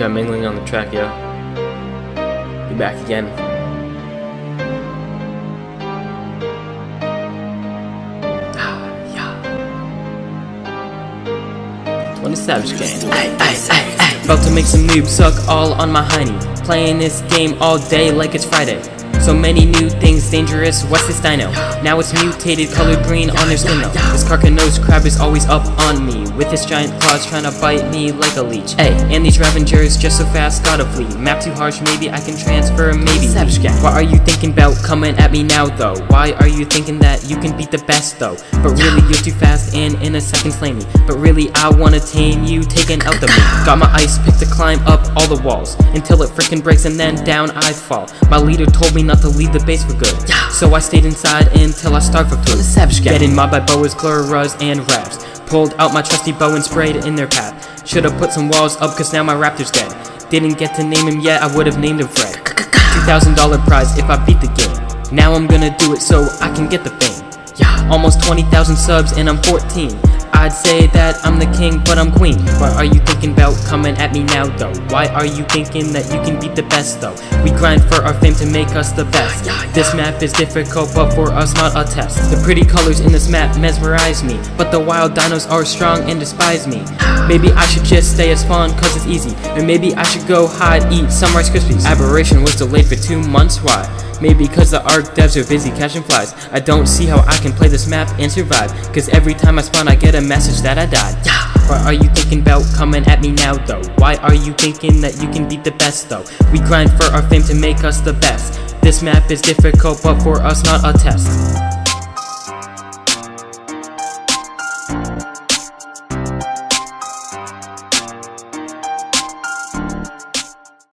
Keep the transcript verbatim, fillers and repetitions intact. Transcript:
got Mingling on the track, yo. Be back again. Ah, yeah. twenty-seven game. Aye, aye, aye, aye. About to make some noob suck all on my honey. Playing this game all day like it's Friday. So many new things, dangerous, what's this dino? Now it's mutated, colored green on their skin though. This carcanose crab is always up on me, with his giant claws trying to bite me like a leech. Ay, and these ravengers just so fast, gotta flee. Map too harsh, maybe I can transfer, maybe. Why are you thinking about coming at me now though? Why are you thinking that you can beat the best though? But really you're too fast and in a second slay me. But really I wanna tame you, taking out the meat. Got my ice pick to climb up all the walls, until it freaking breaks and then down I fall. My leader told me not to leave the base for good, yeah. So I stayed inside until I starved for food. Getting mobbed by boas, chloras, and raps. Pulled out my trusty bow and sprayed in their path. Should've put some walls up cause now my raptor's dead. Didn't get to name him yet, I would've named him Fred. two thousand dollar prize if I beat the game. Now I'm gonna do it so I can get the fame. Yeah. Almost twenty thousand subs and I'm fourteen. I'd say that I'm the king, but I'm queen. Why are you thinking about coming at me now though? Why are you thinking that you can beat the best though? We grind for our fame to make us the best. This map is difficult, but for us not a test. The pretty colors in this map mesmerize me, but the wild dinos are strong and despise me. Maybe I should just stay at spawn cause it's easy. And maybe I should go hide, eat some Rice Krispies. Aberration was delayed for two months, why? Maybe cause the Ark devs are busy catching flies. I don't see how I can play this map and survive, cause every time I spawn I get a message that I died. Why are you thinking about coming at me now though? Why are you thinking that you can beat the best though? We grind for our fame to make us the best. This map is difficult, but for us not a test.